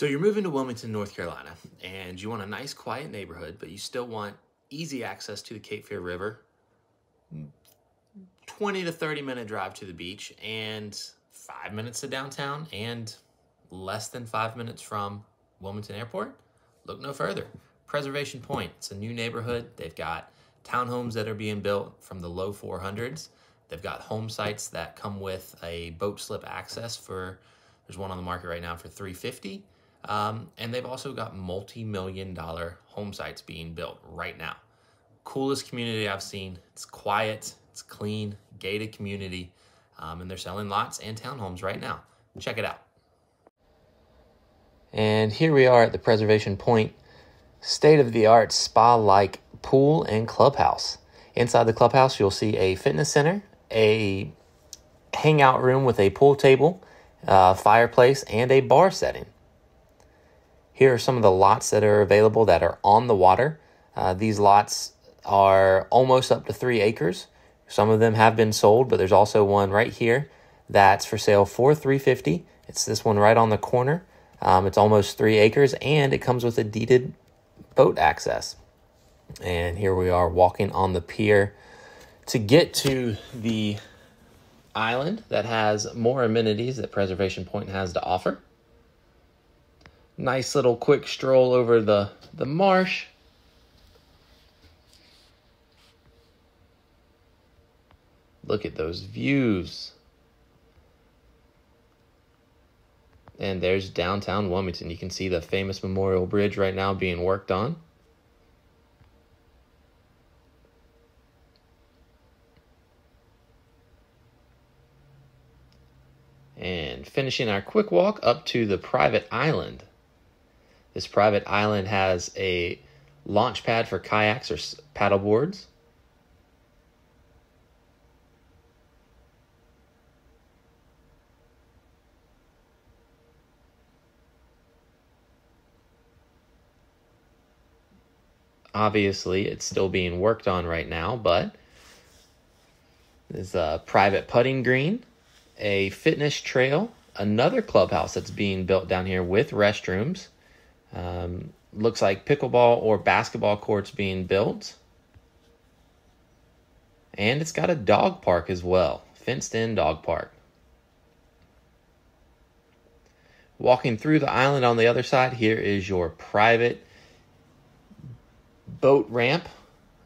So you're moving to Wilmington, North Carolina, and you want a nice, quiet neighborhood, but you still want easy access to the Cape Fear River, 20 to 30-minute drive to the beach, and 5 minutes to downtown, and less than 5 minutes from Wilmington Airport. Look no further. Preservation Point, it's a new neighborhood. They've got townhomes that are being built from the low 400s. They've got home sites that come with a boat slip access for, there's one on the market right now for $350. And they've also got multi-million-dollar home sites being built right now. Coolest community I've seen. It's quiet, it's clean, gated community, and they're selling lots and townhomes right now. Check it out. And here we are at the Preservation Point state-of-the-art spa-like pool and clubhouse. Inside the clubhouse, you'll see a fitness center, a hangout room with a pool table, fireplace, and a bar setting. Here are some of the lots that are available that are on the water. These lots are almost up to 3 acres. Some of them have been sold, but there's also one right here that's for sale for $350. It's this one right on the corner. It's almost 3 acres, and it comes with a deeded boat access. And here we are walking on the pier to get to the island that has more amenities that Preservation Point has to offer. Nice little quick stroll over the marsh. Look at those views. And there's downtown Wilmington. You can see the famous Memorial Bridge right now being worked on. And finishing our quick walk up to the private island. This private island has a launch pad for kayaks or paddleboards. Obviously, it's still being worked on right now, but there's a private putting green, a fitness trail, another clubhouse that's being built down here with restrooms. Looks like pickleball or basketball courts being built. And it's got a dog park as well, fenced-in dog park. Walking through the island on the other side, here is your private boat ramp.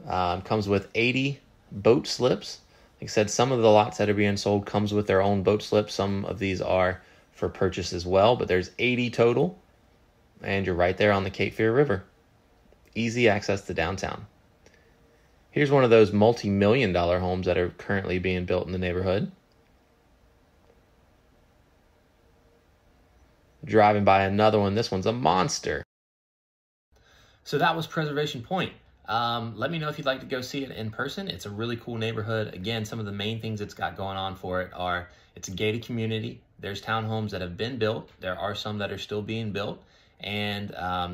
Comes with 80 boat slips. Like I said, some of the lots that are being sold comes with their own boat slips. Some of these are for purchase as well, but there's 80 total. And you're right there on the Cape Fear River. Easy access to downtown. Here's one of those multi-million-dollar homes that are currently being built in the neighborhood. Driving by another one. This one's a monster. So that was Preservation Point. Let me know if you'd like to go see it in person. It's a really cool neighborhood. Again, some of the main things it's got going on for it are it's a gated community. There's townhomes that have been built. There are some that are still being built. And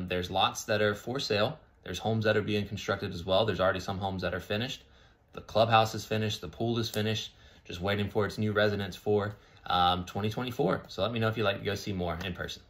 there's lots that are for sale. There's homes that are being constructed as well. There's already some homes that are finished. The clubhouse is finished. The pool is finished. Just waiting for its new residents for 2024. So let me know if you'd like to go see more in person.